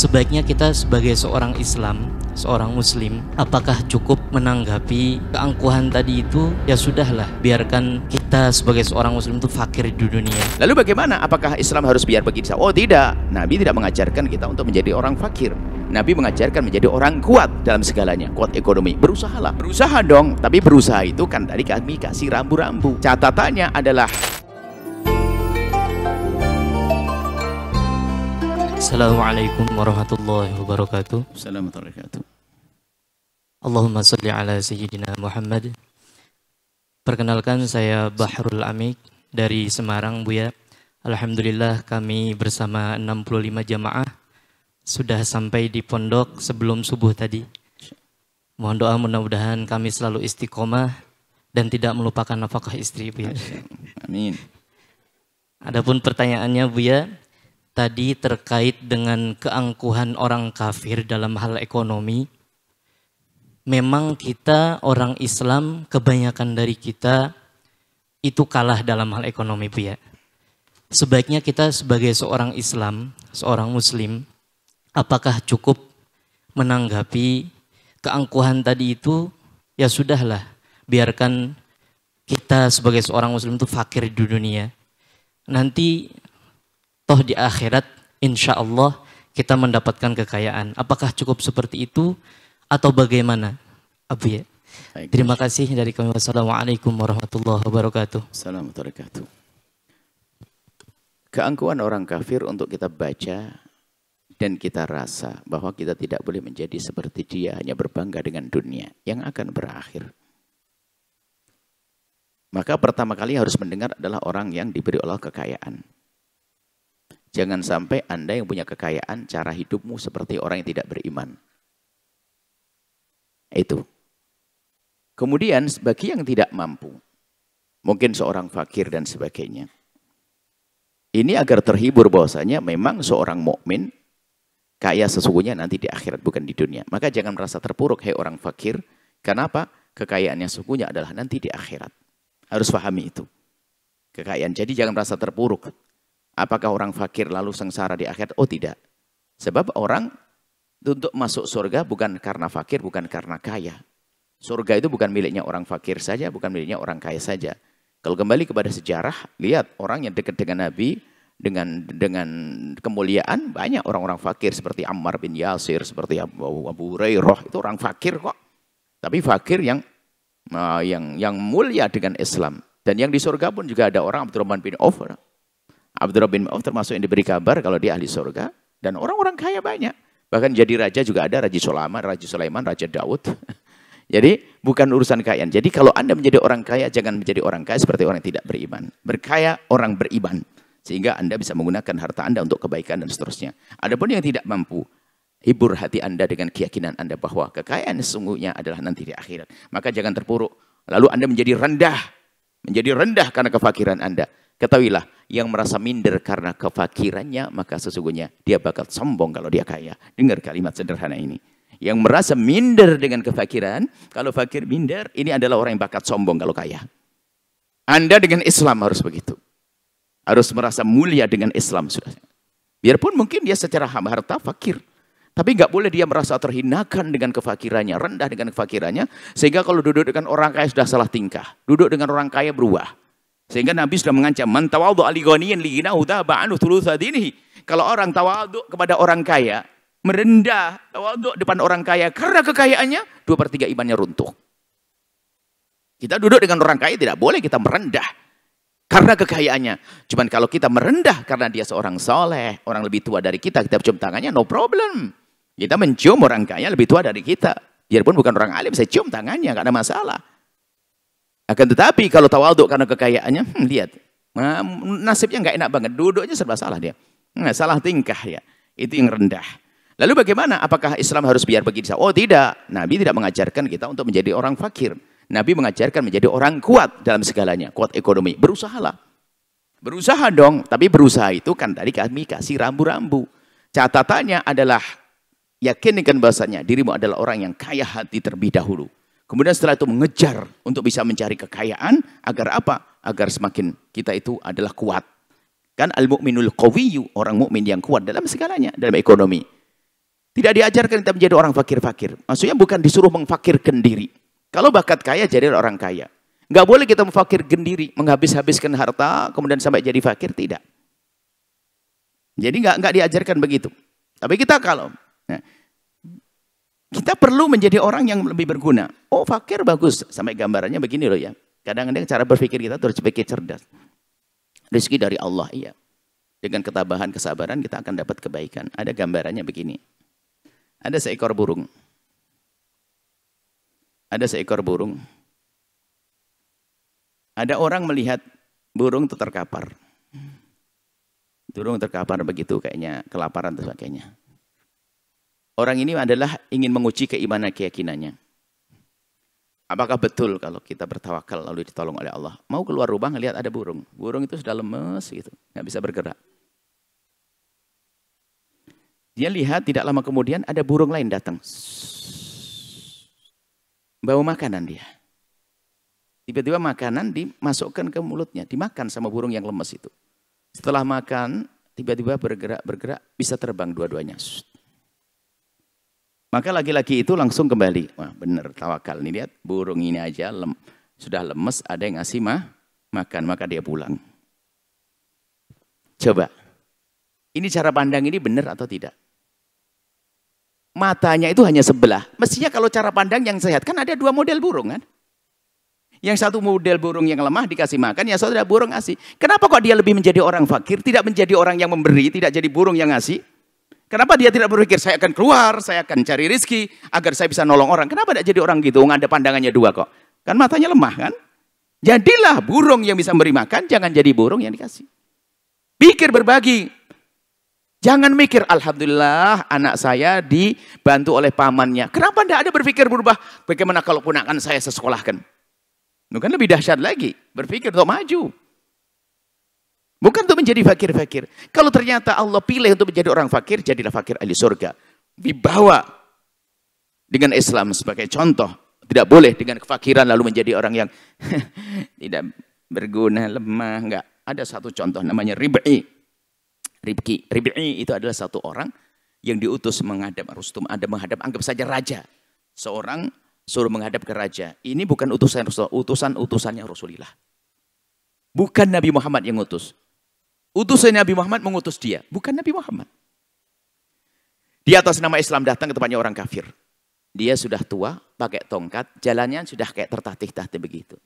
sebaiknya kita sebagai seorang Islam, seorang muslim, apakah cukup menanggapi keangkuhan tadi itu? Ya sudahlah, biarkan kita sebagai seorang muslim itu fakir di dunia. Lalu bagaimana? Apakah Islam harus biar begitu? Oh tidak, Nabi tidak mengajarkan kita untuk menjadi orang fakir. Nabi mengajarkan menjadi orang kuat dalam segalanya, kuat ekonomi. Berusahalah, berusaha dong. Tapi berusaha itu kan tadi kami kasih rambu-rambu. Catatannya adalah, Assalamualaikum warahmatullahi wabarakatuh. Assalamualaikum warahmatullahi wabarakatuh. Allahumma salli ala sayyidina Muhammad. Perkenalkan, saya Bahrul Amik dari Semarang, Buya. Alhamdulillah kami bersama 65 jamaah sudah sampai di pondok sebelum subuh tadi. Mohon doa mudah-mudahan kami selalu istiqomah dan tidak melupakan nafkah istri, Buya. Amin. Adapun pertanyaannya, Buya, tadi terkait dengan keangkuhan orang kafir dalam hal ekonomi. Memang kita orang Islam, kebanyakan dari kita itu kalah dalam hal ekonomi, Buya. Sebaiknya kita sebagai seorang Islam, seorang muslim, apakah cukup menanggapi keangkuhan tadi itu? Ya sudahlah, biarkan kita sebagai seorang muslim itu fakir di dunia. Nanti toh di akhirat insya Allah kita mendapatkan kekayaan. Apakah cukup seperti itu atau bagaimana? Abu ya. Terima kasih dari kami. Wassalamualaikum warahmatullahi wabarakatuh. Assalamualaikum warahmatullahi wabarakatuh. Keangkuhan orang kafir untuk kita baca dan kita rasa bahwa kita tidak boleh menjadi seperti dia, hanya berbangga dengan dunia yang akan berakhir. Maka pertama kali harus mendengar adalah orang yang diberi Allah kekayaan. Jangan sampai Anda yang punya kekayaan, cara hidupmu seperti orang yang tidak beriman. Itu. Kemudian bagi yang tidak mampu, mungkin seorang fakir dan sebagainya. Ini agar terhibur bahwasanya memang seorang mukmin kaya sesungguhnya nanti di akhirat, bukan di dunia. Maka jangan merasa terpuruk, hei orang fakir. Kenapa? Kekayaan yang sesungguhnya adalah nanti di akhirat. Harus pahami itu. Kekayaan. Jadi jangan merasa terpuruk. Apakah orang fakir lalu sengsara di akhirat? Oh tidak. Sebab orang untuk masuk surga bukan karena fakir, bukan karena kaya. Surga itu bukan miliknya orang fakir saja, bukan miliknya orang kaya saja. Kalau kembali kepada sejarah, lihat orang yang dekat dengan Nabi, dengan kemuliaan, banyak orang-orang fakir seperti Ammar bin Yasir, seperti Abu Hurairah, itu orang fakir kok. Tapi fakir yang mulia dengan Islam. Dan yang di surga pun juga ada orang, Abdurrahman bin Auf. Abdurrahman bin Auf termasuk yang diberi kabar kalau dia ahli surga, dan orang-orang kaya banyak. Bahkan jadi raja juga ada, Raja Sulaiman, Raja Daud. Jadi bukan urusan kaya. Jadi kalau Anda menjadi orang kaya, jangan menjadi orang kaya seperti orang yang tidak beriman. Berkaya orang beriman. Sehingga Anda bisa menggunakan harta Anda untuk kebaikan dan seterusnya. Adapun yang tidak mampu, hibur hati Anda dengan keyakinan Anda bahwa kekayaan sesungguhnya adalah nanti di akhirat. Maka jangan terpuruk. Lalu Anda menjadi rendah karena kefakiran Anda. Ketahuilah, yang merasa minder karena kefakirannya, maka sesungguhnya dia bakal sombong kalau dia kaya. Dengar kalimat sederhana ini. Yang merasa minder dengan kefakiran, kalau fakir minder, ini adalah orang yang bakal sombong kalau kaya. Anda dengan Islam harus begitu. Harus merasa mulia dengan Islam. Biarpun mungkin dia secara harta fakir. Tapi nggak boleh dia merasa terhinakan dengan kefakirannya, rendah dengan kefakirannya. Sehingga kalau duduk dengan orang kaya sudah salah tingkah. Duduk dengan orang kaya berubah. Sehingga Nabi sudah mengancam, man tawadhu li ghaniyin li ghinahu dzahaba anhu thulutsa dinihi. Kalau orang tawadhu kepada orang kaya, merendah, tawadhu depan orang kaya karena kekayaannya, 2/3 imannya runtuh. Kita duduk dengan orang kaya tidak boleh kita merendah karena kekayaannya. Cuman kalau kita merendah karena dia seorang soleh, orang lebih tua dari kita cium tangannya, no problem. Kita mencium orang kaya lebih tua dari kita. Biarpun bukan orang alim, saya cium tangannya, gak ada masalah. Akan tetapi kalau tawadhu karena kekayaannya, lihat. Nasibnya gak enak banget, duduknya serba salah dia. Salah tingkah ya, itu yang rendah. Lalu bagaimana? Apakah Islam harus biar begitu? Oh tidak, Nabi tidak mengajarkan kita untuk menjadi orang fakir. Nabi mengajarkan menjadi orang kuat dalam segalanya, kuat ekonomi. Berusahalah. Berusaha dong, tapi berusaha itu kan tadi kami kasih rambu-rambu. Catatannya adalah, yakinkan bahasanya dirimu adalah orang yang kaya hati terlebih dahulu. Kemudian setelah itu mengejar untuk bisa mencari kekayaan, agar apa? Agar semakin kita itu adalah kuat. Kan al-mu'minul qawiyyu, orang mukmin yang kuat dalam segalanya, dalam ekonomi. Tidak diajarkan kita menjadi orang fakir-fakir. Maksudnya bukan disuruh mengfakirkan diri. Kalau bakat kaya, jadi orang kaya. Nggak boleh kita memfakirkan diri, menghabis-habiskan harta, kemudian sampai jadi fakir, tidak. Jadi nggak diajarkan begitu. Tapi kita kalau, kita perlu menjadi orang yang lebih berguna. Oh fakir bagus, sampai gambarannya begini loh ya. Kadang-kadang cara berpikir kita terus berpikir cerdas. Rizki dari Allah, iya. Dengan ketabahan, kesabaran kita akan dapat kebaikan. Ada gambarannya begini. Ada seekor burung. Ada seekor burung. Ada orang melihat burung itu terkapar. Burung terkapar begitu kayaknya, kelaparan dan sebagainya. Orang ini adalah ingin menguji keimanan keyakinannya. Apakah betul kalau kita bertawakal lalu ditolong oleh Allah? Mau keluar rumah lihat ada burung. Burung itu sudah lemes gitu, nggak bisa bergerak. Dia lihat tidak lama kemudian ada burung lain datang. Bawa makanan dia. Tiba-tiba makanan dimasukkan ke mulutnya. Dimakan sama burung yang lemes itu. Setelah makan, tiba-tiba bergerak-bergerak bisa terbang dua-duanya. Maka laki-laki itu langsung kembali. Wah benar tawakal. Nih lihat burung ini aja sudah lemes ada yang ngasih makan. Maka dia pulang. Coba. Ini cara pandang ini benar atau tidak? Matanya itu hanya sebelah. Mestinya kalau cara pandang yang sehat, kan ada dua model burung kan? Yang satu model burung yang lemah dikasih makan, yang satu ada burung ngasih. Kenapa kok dia lebih menjadi orang fakir, tidak menjadi orang yang memberi, tidak jadi burung yang ngasih? Kenapa dia tidak berpikir, saya akan keluar, saya akan cari rizki, agar saya bisa nolong orang. Kenapa tidak jadi orang gitu, nggak ada pandangannya dua kok. Kan matanya lemah kan? Jadilah burung yang bisa memberi makan, jangan jadi burung yang dikasih. Pikir berbagi. Jangan mikir, alhamdulillah anak saya dibantu oleh pamannya. Kenapa tidak ada berpikir berubah, bagaimana kalau ponakan saya sekolahkan? Bukan lebih dahsyat lagi, berpikir untuk maju. Bukan untuk menjadi fakir-fakir. Kalau ternyata Allah pilih untuk menjadi orang fakir, jadilah fakir ahli surga. Dibawa dengan Islam sebagai contoh. Tidak boleh dengan kefakiran lalu menjadi orang yang tidak berguna, lemah. Enggak. Ada satu contoh namanya Rib'i. Rib'i itu adalah satu orang yang diutus menghadap Rustum, anggap saja raja. Seorang suruh menghadap ke raja. Ini bukan utusan Rasulullah, utusan-utusannya Rasulullah. Bukan Nabi Muhammad yang utus. Utusan Nabi Muhammad mengutus dia, bukan Nabi Muhammad. Di atas nama Islam datang ke tempatnya orang kafir. Dia sudah tua, pakai tongkat, jalannya sudah kayak tertatih-tatih begitu.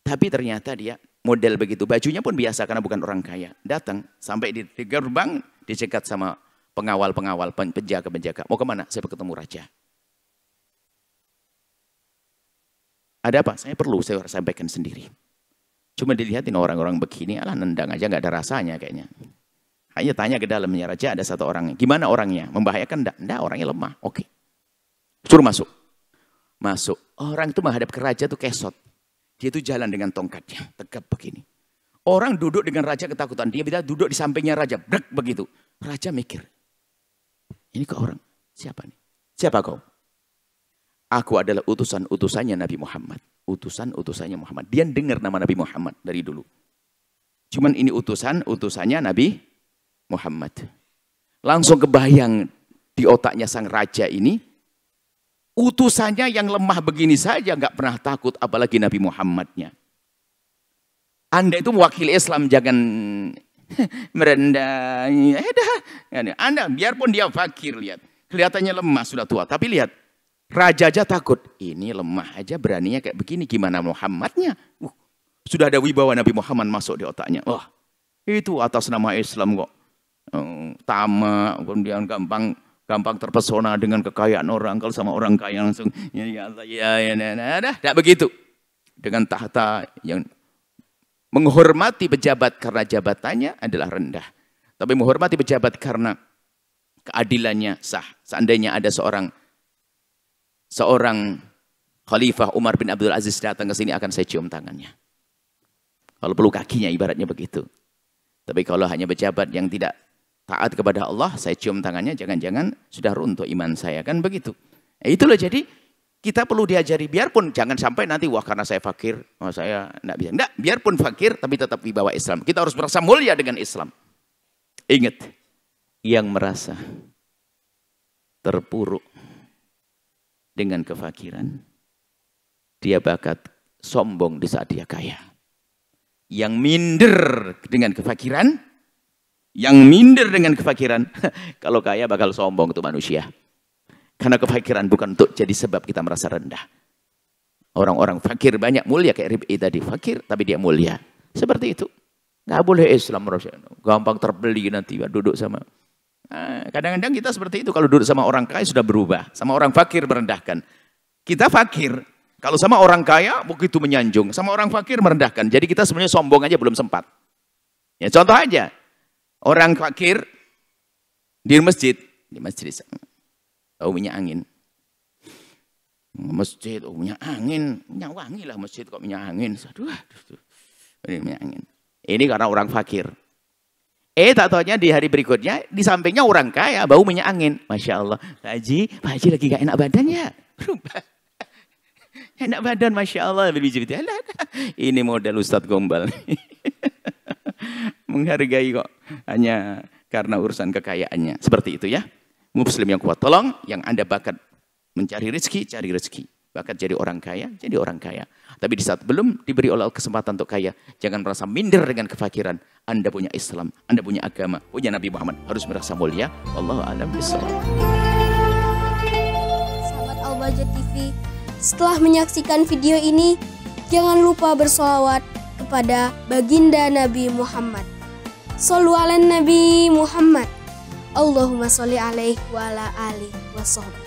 Tapi ternyata dia model begitu, bajunya pun biasa karena bukan orang kaya. Datang sampai di gerbang, dicegat sama pengawal-pengawal, penjaga-penjaga. Mau kemana? Saya ketemu raja. Ada apa? Saya perlu, saya sampaikan sendiri. Cuma dilihatin orang-orang begini, alah nendang aja nggak ada rasanya kayaknya. Hanya tanya ke dalamnya raja ada satu orang. Gimana orangnya? Membahayakan? Nggak, orangnya lemah. Oke. Suruh masuk. Masuk. Orang itu menghadap ke raja tuh kesot. Dia itu jalan dengan tongkatnya, tegap begini. Orang duduk dengan raja ketakutan. Dia bisa duduk di sampingnya raja, brek begitu. Raja mikir, ini kok orang, siapa nih? Siapa kau? Aku adalah utusan-utusannya Nabi Muhammad. Utusan-utusannya Muhammad. Dia dengar nama Nabi Muhammad dari dulu. Cuman ini utusan-utusannya Nabi Muhammad. Langsung kebayang di otaknya sang raja ini, utusannya yang lemah begini saja nggak pernah takut apalagi Nabi Muhammadnya. Anda itu mewakili Islam jangan merendah. Anda biarpun dia fakir lihat kelihatannya lemah sudah tua tapi lihat raja aja takut ini lemah aja beraninya kayak begini gimana Muhammadnya? Sudah ada wibawa Nabi Muhammad masuk di otaknya. Wah itu atas nama Islam kok tamak kemudian gampang terpesona dengan kekayaan orang. Kalau sama orang kaya langsung, tidak begitu. Dengan tahta yang menghormati pejabat karena jabatannya adalah rendah. Tapi menghormati pejabat karena keadilannya sah. Seandainya ada seorang Khalifah Umar bin Abdul Aziz datang ke sini akan saya cium tangannya. Kalau perlu kakinya ibaratnya begitu. Tapi kalau hanya pejabat yang tidak taat kepada Allah, saya cium tangannya, jangan-jangan sudah runtuh iman saya, kan begitu. Itulah jadi, kita perlu diajari, biarpun jangan sampai nanti, wah karena saya fakir, wah saya enggak bisa. Enggak, biarpun fakir, tapi tetap dibawa Islam. Kita harus merasa mulia dengan Islam. Ingat, yang merasa terpuruk dengan kefakiran, dia bakal sombong di saat dia kaya. Yang minder dengan kefakiran, kalau kaya bakal sombong tuh manusia. Karena kefakiran bukan untuk jadi sebab kita merasa rendah. Orang-orang fakir banyak mulia kayak Rib'i tadi, fakir tapi dia mulia. Seperti itu. Nggak boleh Islam merasa gampang terbeli nanti duduk sama. Kadang-kadang kita seperti itu, kalau duduk sama orang kaya sudah berubah, sama orang fakir merendahkan. Kita fakir, kalau sama orang kaya begitu menyanjung, sama orang fakir merendahkan. Jadi kita sebenarnya sombong aja belum sempat. Ya contoh aja, orang fakir di masjid bau minyak angin. Masjid oh minyak angin, minyak wangi lah masjid kok minyak angin. Aduh, minyak angin. Ini karena orang fakir. Tak taunya di hari berikutnya, di sampingnya orang kaya, bau minyak angin. Masya Allah, Pak Haji lagi gak enak badan ya? Berubah. Enak badan, Masya Allah. Ini model Ustadz Gombal. Menghargai kok, hanya karena urusan kekayaannya. Seperti itu ya. Muslim yang kuat, tolong yang Anda bakat mencari rezeki, cari rezeki. Bakat jadi orang kaya, jadi orang kaya. Tapi di saat belum diberi oleh Allah kesempatan untuk kaya, jangan merasa minder dengan kefakiran. Anda punya Islam, Anda punya agama, punya Nabi Muhammad, harus merasa mulia. Wallahu a'lam bishawab. Sahabat Al-Bahjah TV, setelah menyaksikan video ini, jangan lupa bersolawat kepada baginda Nabi Muhammad. Shollu ala Nabi Muhammad. Allahumma sholli alaihi wa ala alihi wa sahbihi.